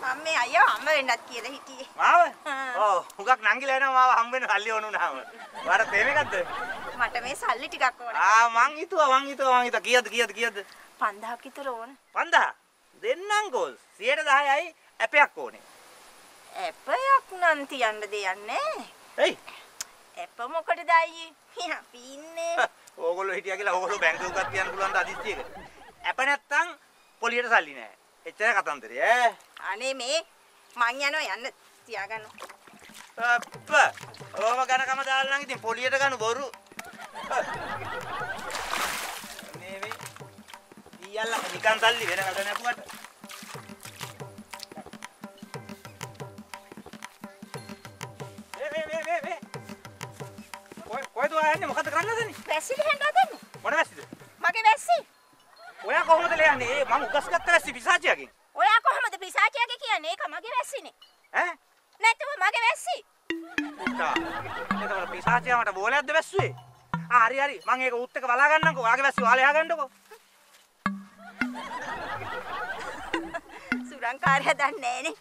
مامي أيها أمي ناتكية لهيتي. ماما؟ أوه، وكاك نانجي لهنا ماما هم بين سالي ونو نامه. بارا تيمي كده. ما تمي سالي تيكا كورا. آه مانجي تو مانجي تو مانجي تو كياد كياد كياد. باندا كيترون. باندا؟ දෙන්නංගෝල් 10%යි ඇපයක් ඕනේ. ඇපයක් නම් තියන්න දෙයක් නැහැ. එයි. ඇප මොකටද අයියේ? අපි ඉන්නේ. ඕගොල්ලෝ හිටියා කියලා ඕගොල්ලෝ බැංකුවකට තියන්න පුළුවන් ද අදිස්සියක? ඇප නැත්තම් පොලියට සල්ලි නැහැ. එච්චර කතන්දරේ ඈ. අනේ මේ මං යනවා යන්න තියාගන්න. අප්ප. ඕම ගණකම දාලා නම් ඉතින් පොලියට ගන්න බොරු. يلا نيكان سالي هنا قاعدين أبوك كوي تو هاني مخدر كان لازني بسيل هنا لازني ماذا بسيل ما كي بسيل ويا كوه مدلي يعني ما مقص كتر بسيل بيساجي أكين ويا كوه مدلي بيساجي أكين كياني كم ما كي بسيلني ها ناتو ما كي بسيل تا ناتو بيساجي أما تبولي أدب بسيل هاري هاري ما عندك وقت كبالا كنن كوا كي بسيل على هاكن دوكو ලංකාර හදන්නේ නෑනේ.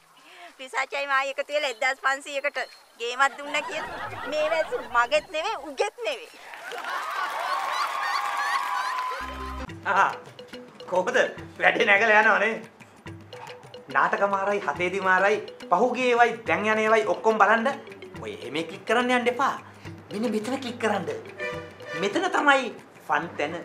පිසාචයි මායි එක තියලා 1500කට ගේමක් දුන්නා කියලා. මේ වැසි මගෙත් නෙවෙයි උගෙත් නෙවෙයි. ආ කොහොමද වැඩේ නැගලා යනවනේ. නාටකමාරයි හතේදිමාරයි පහුගියේ වයි දැන් යන ඒවයි ඔක්කොම බලන්න. ඔය එහෙම ක්ලික් කරන්න යන්න එපා. මෙන්න මෙතන ක්ලික් කරන්න. මෙතන තමයි ෆන් තැන.